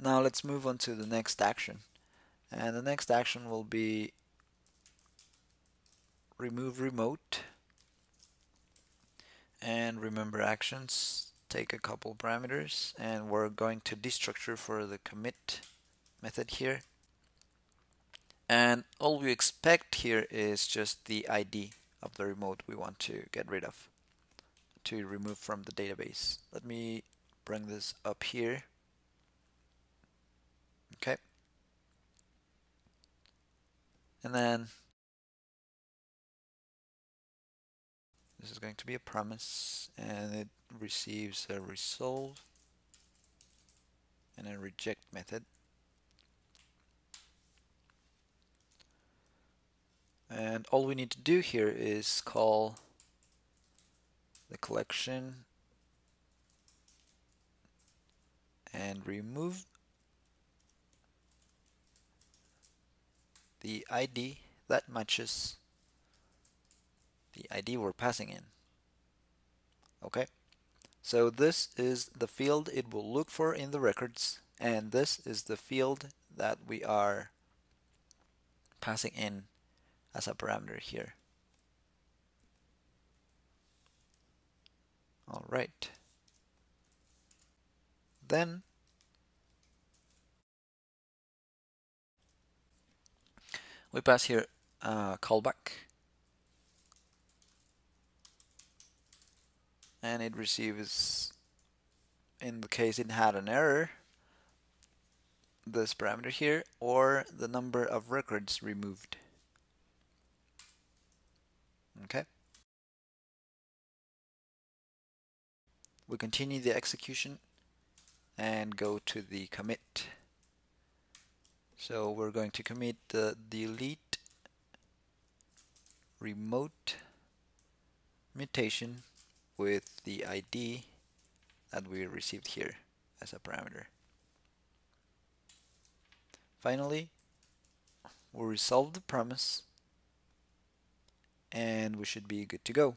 Now let's move on to the next action, and the next action will be remove remote. And remember actions, take a couple parameters, and we're going to destructure for the commit method here. And all we expect here is just the ID of the remote we want to get rid of, to remove from the database. Let me bring this up here. Okay. And then this is going to be a promise, and it receives a resolve and a reject method. And all we need to do here is call the collection and remove the ID that matches the ID we're passing in. Okay, so this is the field it will look for in the records, and this is the field that we are passing in as a parameter here. All right, then we pass here callback, and it receives, in the case it had an error, this parameter here, or the number of records removed. Okay. We continue the execution and go to the commit. So we're going to commit the delete remote mutation with the ID that we received here as a parameter. Finally, we'll resolve the promise, and we should be good to go.